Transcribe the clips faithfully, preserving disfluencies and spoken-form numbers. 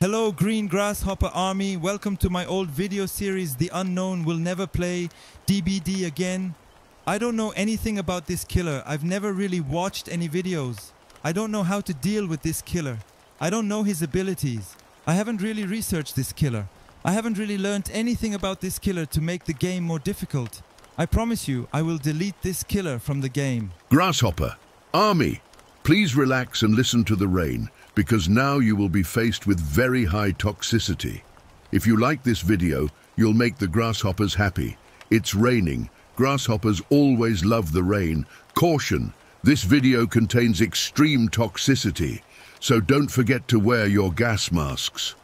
Hello Green Grasshopper Army, welcome to my old video series The Unknown Will Never Play, D B D again. I don't know anything about this killer, I've never really watched any videos. I don't know how to deal with this killer. I don't know his abilities. I haven't really researched this killer. I haven't really learned anything about this killer to make the game more difficult. I promise you, I will delete this killer from the game. Grasshopper Army, please relax and listen to the rain, because now you will be faced with very high toxicity. If you like this video, you'll make the grasshoppers happy. It's raining. Grasshoppers always love the rain. Caution, this video contains extreme toxicity, so don't forget to wear your gas masks.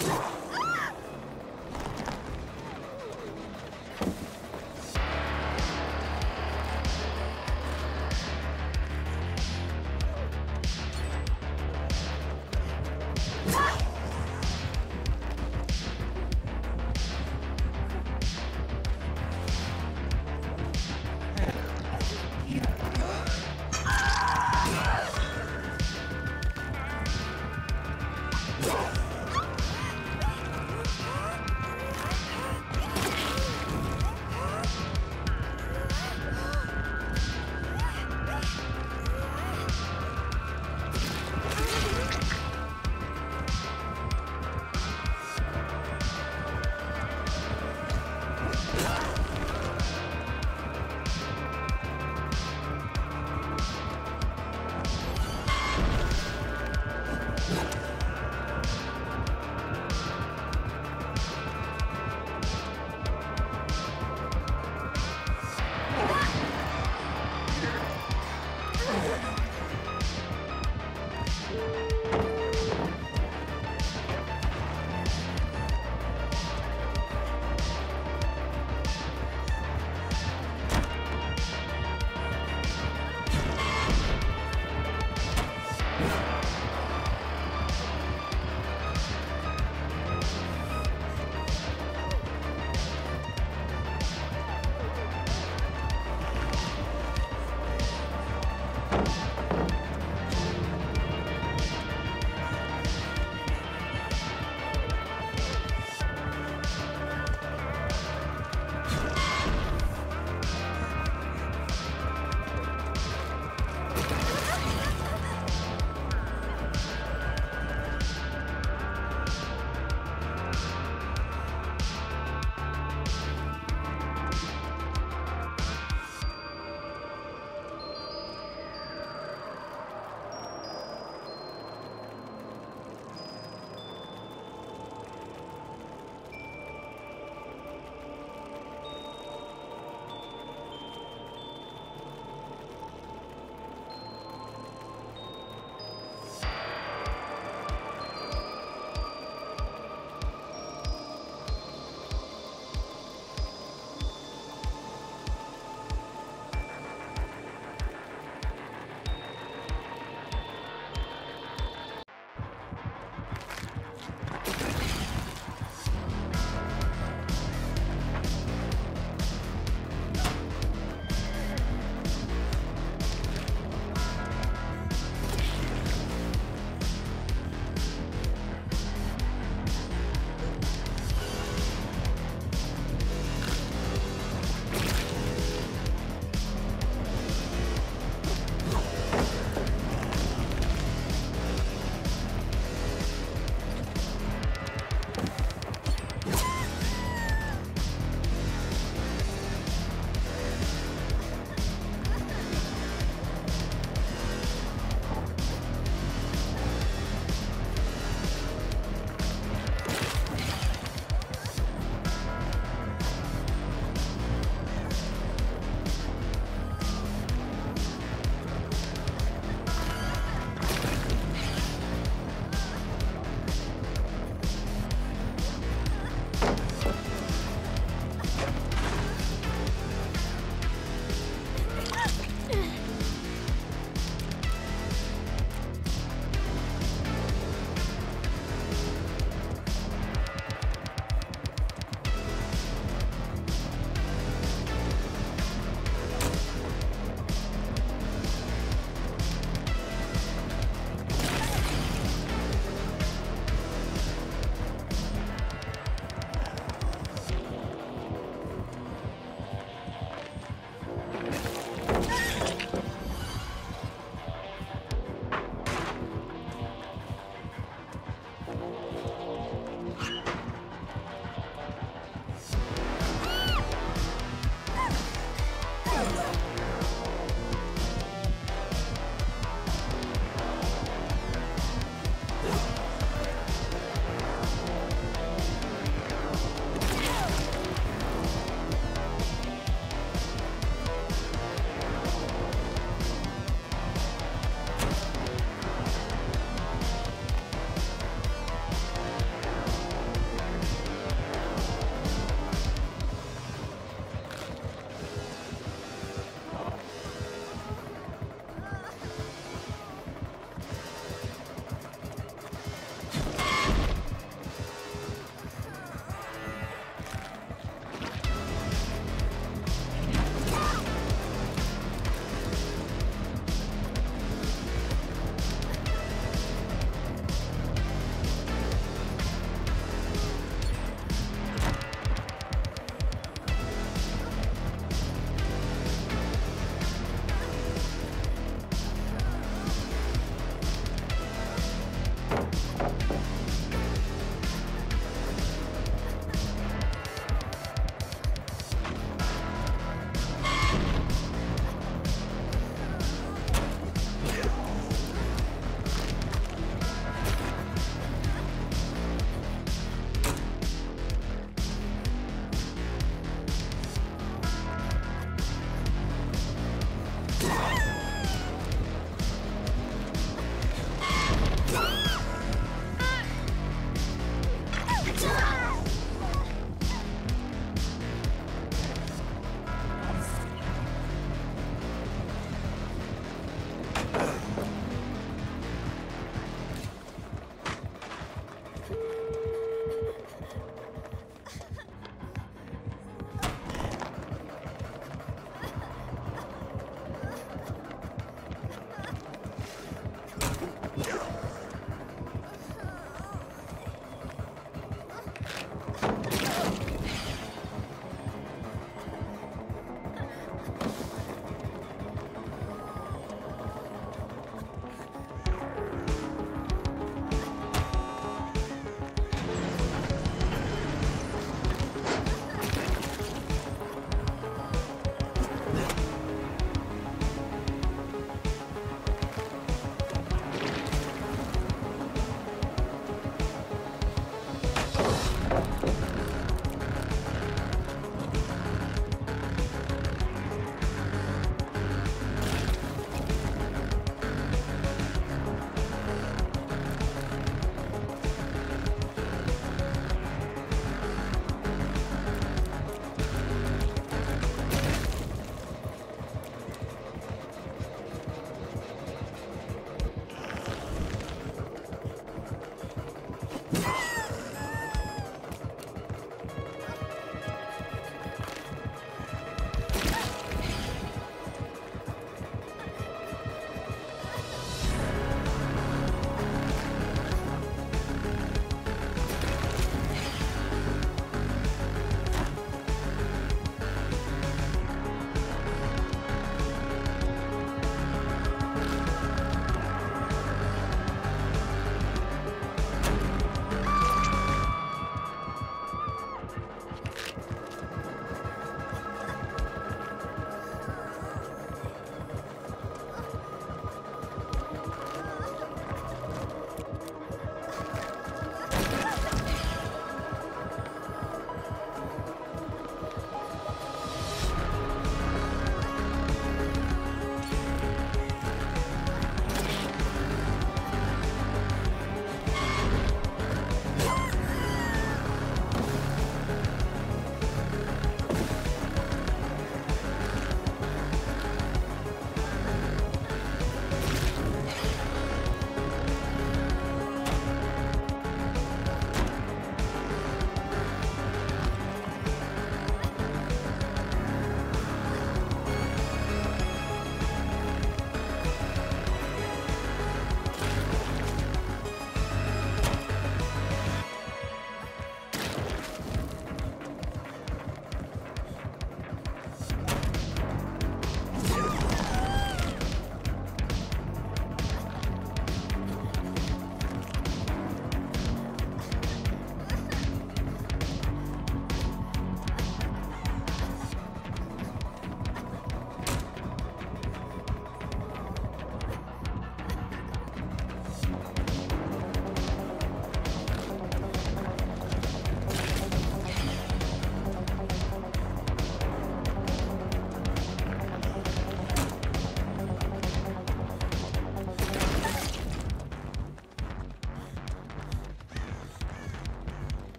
You